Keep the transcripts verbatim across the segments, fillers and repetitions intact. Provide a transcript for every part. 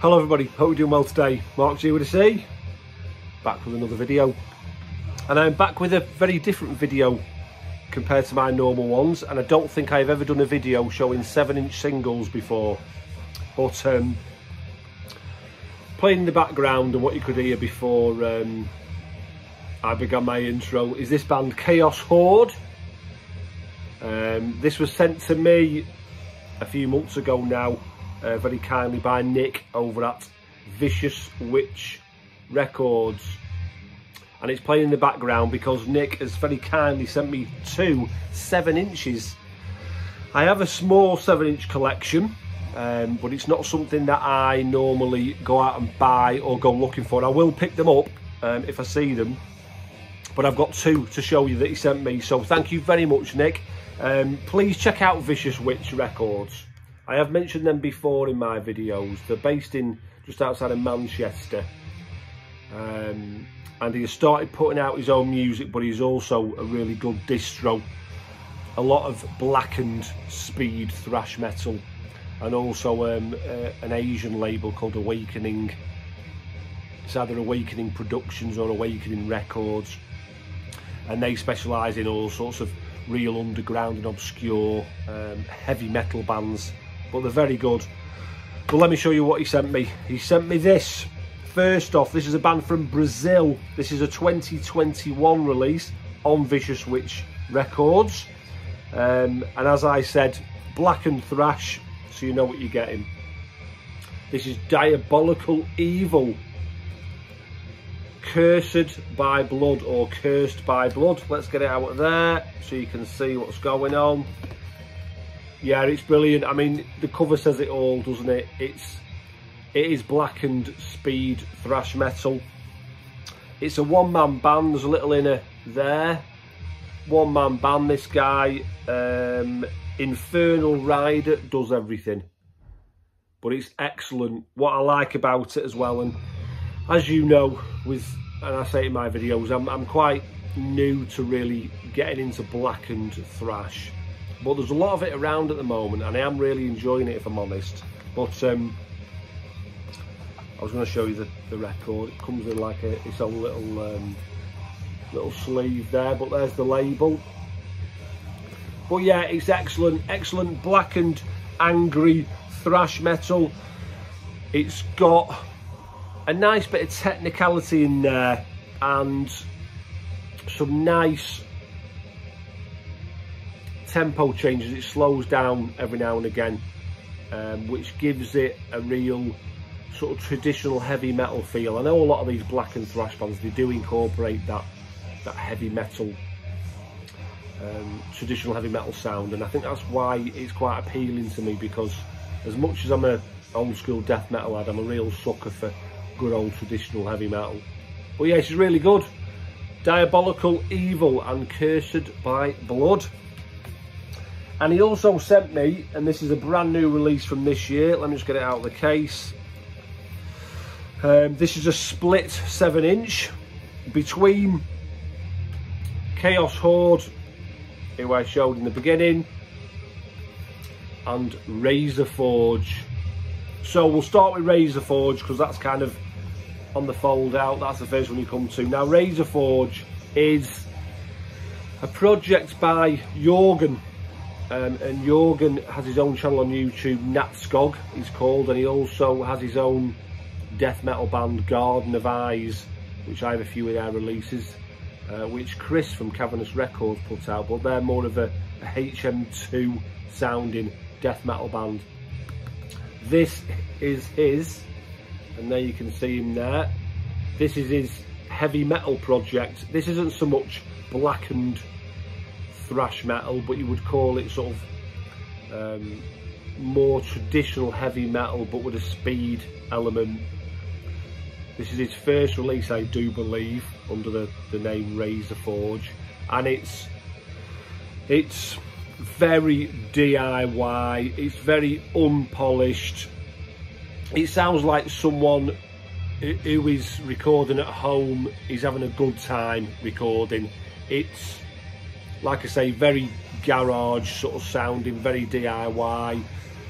Hello everybody, hope you're doing well today. Mark's here with a C, back with another video. And I'm back with a very different video compared to my normal ones, and I don't think I've ever done a video showing seven inch singles before. But um, playing in the background and what you could hear before um, I began my intro is this band Chaoshorde. Um, this was sent to me a few months ago now. Uh, very kindly by Nick over at Vicious Witch Records, and it's playing in the background because Nick has very kindly sent me two seven inches. I have a small seven inch collection, um, but it's not something that I normally go out and buy or go looking for. I will pick them up um, if I see them, but I've got two to show you that he sent me, so thank you very much, Nick. Um, please check out Vicious Witch Records. I have mentioned them before in my videos. They're based in just outside of Manchester. Um, and he has started putting out his own music, but he's also a really good distro. A lot of blackened speed thrash metal, and also um, uh, an Asian label called Awakening. It's either Awakening Productions or Awakening Records. And they specialise in all sorts of real underground and obscure um, heavy metal bands. But they're very good. But let me show you what he sent me. He sent me this. First off, this is a band from Brazil. This is a twenty twenty-one release on Vicious Witch Records. Um, and as I said, black and thrash, so you know what you're getting. This is Diabolical Evil Cursed by Blood, or Cursed by Blood. Let's get it out of there so you can see what's going on. Yeah, it's brilliant. I mean, the cover says it all, doesn't it? It's, it is blackened speed thrash metal. It's a one-man band. There's a little inner there. One-man band, this guy. Um, Infernal Rider does everything. But it's excellent. What I like about it as well, and as you know, with, and I say it in my videos, I'm, I'm quite new to really getting into blackened thrash. But there's a lot of it around at the moment, and I am really enjoying it, if I'm honest. But um, I was going to show you the, the record. It comes in like a, its own little um, little sleeve there, but there's the label. But yeah, it's excellent, excellent blackened, angry thrash metal. It's got a nice bit of technicality in there, and some nice tempo changes. It slows down every now and again, um, which gives it a real sort of traditional heavy metal feel. I know a lot of these black and thrash bands, they do incorporate that that heavy metal, um, traditional heavy metal sound, and I think that's why it's quite appealing to me, because as much as I'm a old school death metal lad, I'm a real sucker for good old traditional heavy metal. But yeah, it's really good. Diabolical Evil and Cursed by Blood. And he also sent me, and this is a brand new release from this year. Let me just get it out of the case. Um, this is a split seven inch between Chaoshorde, who I showed in the beginning, and Razor Forge. So we'll start with Razor Forge, because that's kind of on the fold out. That's the first one you come to. Now, Razor Forge is a project by Jorgen. Um, and Jorgen has his own channel on YouTube, Nat Skog, he's called, and he also has his own death metal band, Garden of Eyes, which I have a few of their releases, uh, which Chris from Cavernous Records puts out, but they're more of a, a H M two sounding death metal band. This is his, and there you can see him there. This is his heavy metal project. This isn't so much blackened thrash metal, but you would call it sort of um, more traditional heavy metal, but with a speed element. This is his first release, I do believe, under the, the name Razor Forge, and it's it's very D I Y, it's very unpolished. It sounds like someone who is recording at home is having a good time recording. It's, like I say, very garage sort of sounding, very D I Y.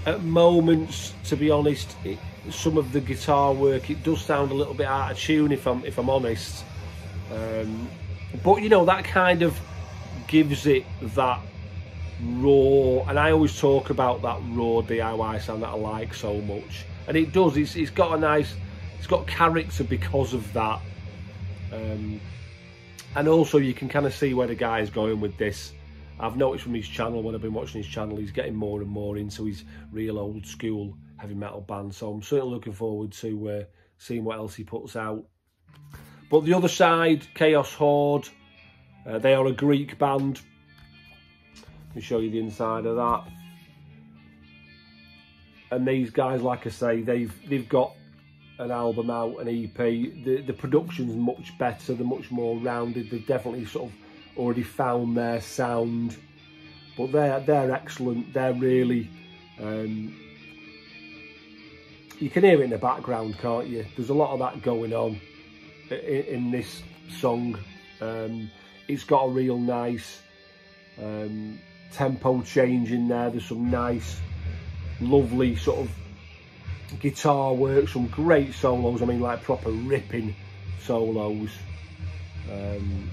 At moments, to be honest, it, some of the guitar work, it does sound a little bit out of tune, if I'm if I'm honest. Um, but you know, that kind of gives it that raw, and I always talk about that raw D I Y sound that I like so much, and it does. It's it's got a nice, it's got character because of that, um, and also you can kind of see where the guy is going with this. I've noticed from his channel, when I've been watching his channel, he's getting more and more into his real old school heavy metal band, so I'm certainly looking forward to uh, seeing what else he puts out. But the other side, Chaoshorde, uh, they are a Greek band. Let me show you the inside of that. And these guys, like I say, they've they've got an album out, an E P. The the production's much better, they're much more rounded, they've definitely sort of already found their sound. But they're they're excellent, they're really um you can hear it in the background, can't you? There's a lot of that going on in, in this song. Um, it's got a real nice um, tempo change in there. There's some nice, lovely sort of guitar work, some great solos. I mean, like proper ripping solos. Um,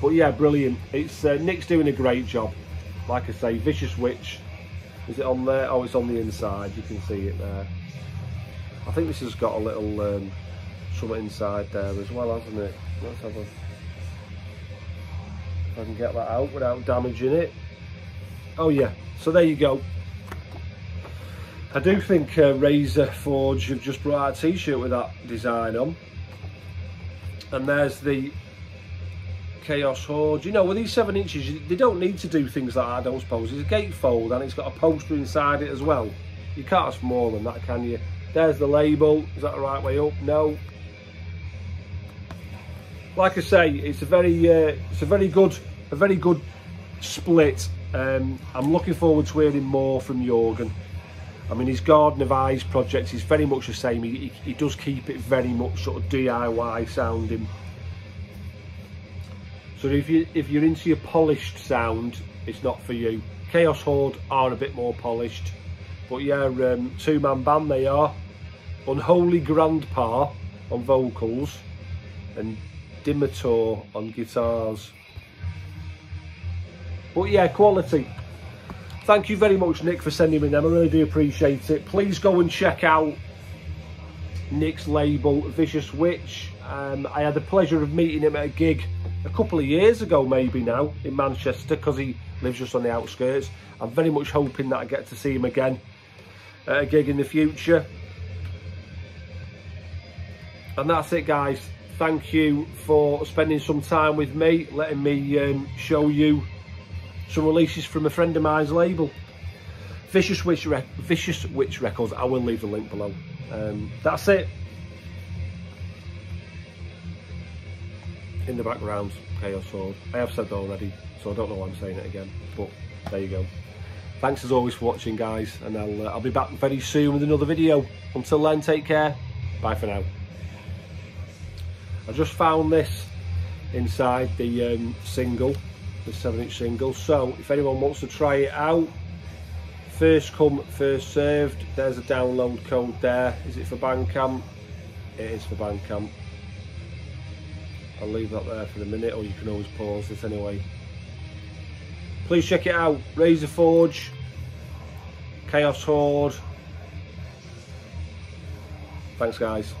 but yeah, brilliant. It's uh, Nick's doing a great job. Like I say, Vicious Witch. Is it on there? Oh, it's on the inside. You can see it there. I think this has got a little um, something inside there as well, hasn't it? Let's have a... If I can get that out without damaging it. Oh yeah, so there you go. I do think uh, Razor Forge have just brought out a t-shirt with that design on. And there's the Chaoshorde. You know, with these seven inches, they don't need to do things like that, I don't suppose. It's a gatefold and it's got a poster inside it as well. You can't have more than that, can you? There's the label. Is that the right way up? No. Like I say, it's a very, uh, it's a very good, a very good split. Um, I'm looking forward to hearing more from Jorgen. I mean, his Garden of Eyes project is very much the same. He, he, he does keep it very much sort of D I Y sounding. So if you if you're into your polished sound, it's not for you. Chaoshorde are a bit more polished. But yeah, um, two-man band they are. Unholy Grandpa on vocals and Dimator on guitars. But yeah, quality. Thank you very much, Nick, for sending me them. I really do appreciate it. Please go and check out Nick's label, Vicious Witch. Um, I had the pleasure of meeting him at a gig a couple of years ago, maybe now, in Manchester, because he lives just on the outskirts. I'm very much hoping that I get to see him again at a gig in the future. And that's it, guys. Thank you for spending some time with me, letting me um, show you some releases from a friend of mine's label, Vicious Witch, Re Vicious Witch Records. I will leave the link below. Um, that's it. In the background, Chaoshorde. I have said that already, so I don't know why I'm saying it again, but there you go. Thanks as always for watching, guys, and I'll, uh, I'll be back very soon with another video. Until then, take care. Bye for now. I just found this inside the um, single, the seven inch single, so if anyone wants to try it out, first come, first served. There's a download code there. Is it for Bandcamp? It is for Bandcamp. I'll leave that there for the minute, or you can always pause it anyway. Please check it out. Razor Forge, Chaoshorde. Thanks, guys.